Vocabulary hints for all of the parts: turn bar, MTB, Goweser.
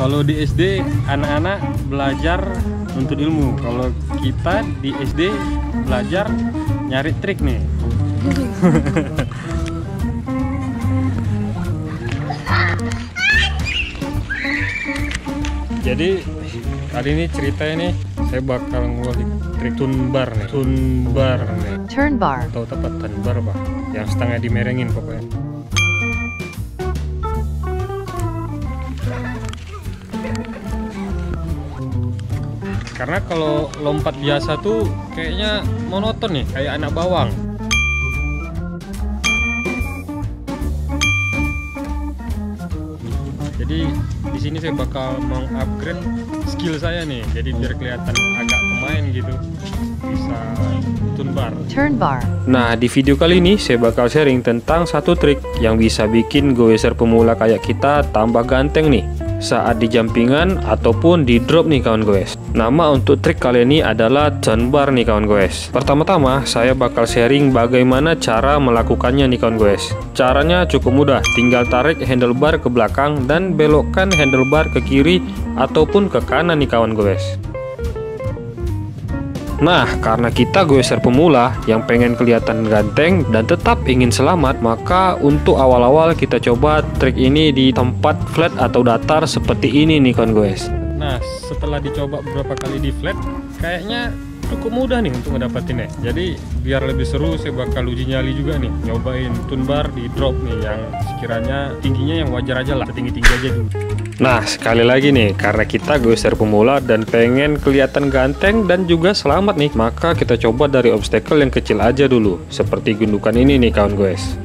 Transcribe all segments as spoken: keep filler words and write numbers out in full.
Kalau di S D anak-anak belajar untuk ilmu. Kalau kita di S D belajar nyari trik nih. Jadi kali ini cerita ini saya bakal ngulik trik turn bar nih. Turn bar nih. Turn bar. Tahu tepat turn bar apa? Yang setengah dimerengin pokoknya. Karena kalau lompat biasa tuh kayaknya monoton nih, kayak anak bawang. Jadi di sini saya bakal mengupgrade skill saya nih, jadi biar kelihatan agak pemain gitu, bisa turn bar. Turn bar. Nah, di video kali ini saya bakal sharing tentang satu trik yang bisa bikin goeser pemula kayak kita tambah ganteng nih saat di jumpingan ataupun di drop nih kawan goes. Nama untuk trik kali ini adalah turn bar nih kawan goes. Pertama-tama saya bakal sharing bagaimana cara melakukannya nih kawan goes. Caranya cukup mudah, tinggal tarik handlebar ke belakang dan belokkan handlebar ke kiri ataupun ke kanan nih kawan goes. Nah, karena kita goeser pemula yang pengen kelihatan ganteng dan tetap ingin selamat, maka untuk awal-awal kita coba trik ini di tempat flat atau datar seperti ini nih kawan goes. Nah, setelah dicoba beberapa kali di flat, kayaknya cukup mudah nih untuk ngedapatinnya. Jadi biar lebih seru, saya bakal uji nyali juga nih, nyobain turn bar di drop nih yang sekiranya tingginya yang wajar aja lah, setinggi-tinggi aja dulu. Nah, sekali lagi nih, karena kita goeser pemula dan pengen kelihatan ganteng dan juga selamat nih, maka kita coba dari obstacle yang kecil aja dulu, seperti gundukan ini nih kawan goes.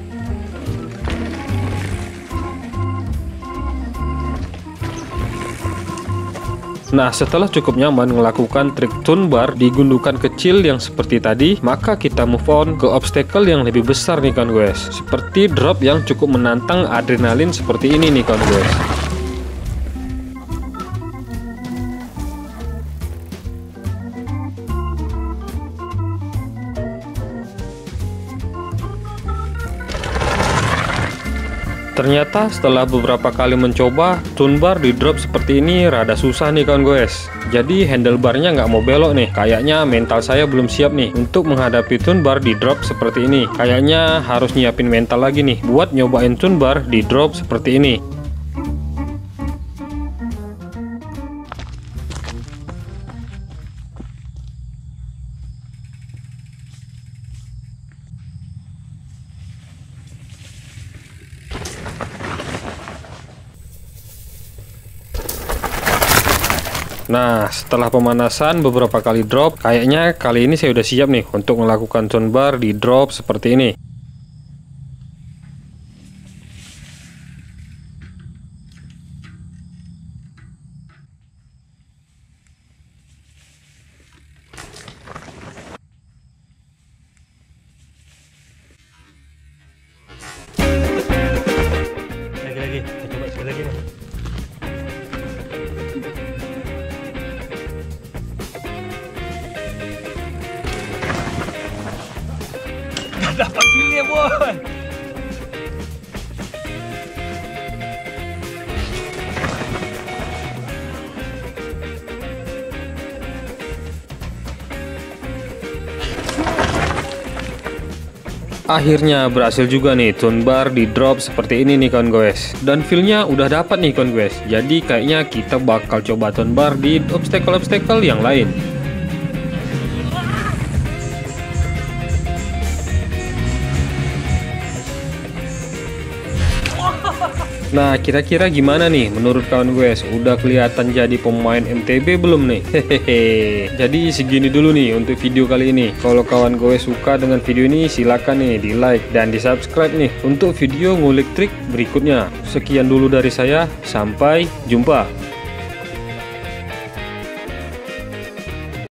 Nah, setelah cukup nyaman melakukan trik turn bar di gundukan kecil yang seperti tadi, maka kita move on ke obstacle yang lebih besar nih kawan goes, seperti drop yang cukup menantang adrenalin seperti ini nih kawan goes. Ternyata setelah beberapa kali mencoba, turn bar di drop seperti ini rada susah nih kawan goes. Jadi handlebarnya nggak mau belok nih, kayaknya mental saya belum siap nih untuk menghadapi turn bar di drop seperti ini. Kayaknya harus nyiapin mental lagi nih buat nyobain turn bar di drop seperti ini. Nah, setelah pemanasan beberapa kali drop, kayaknya kali ini saya udah siap nih untuk melakukan turn bar di drop seperti ini. Lagi-lagi, kita coba sekali lagi nih. Dapat gini ya boy. Akhirnya berhasil juga nih turn bar di drop seperti ini nih kawan goes. Dan feelnya udah dapat nih kawan goes. Jadi kayaknya kita bakal coba turn bar di obstacle-obstacle yang lain. Nah, kira-kira gimana nih menurut kawan goes? Udah kelihatan jadi pemain M T B belum nih? Hehehe. Jadi segini dulu nih untuk video kali ini. Kalau kawan goes suka dengan video ini, silakan nih di like dan di subscribe nih untuk video ngulik trik berikutnya. Sekian dulu dari saya, sampai jumpa.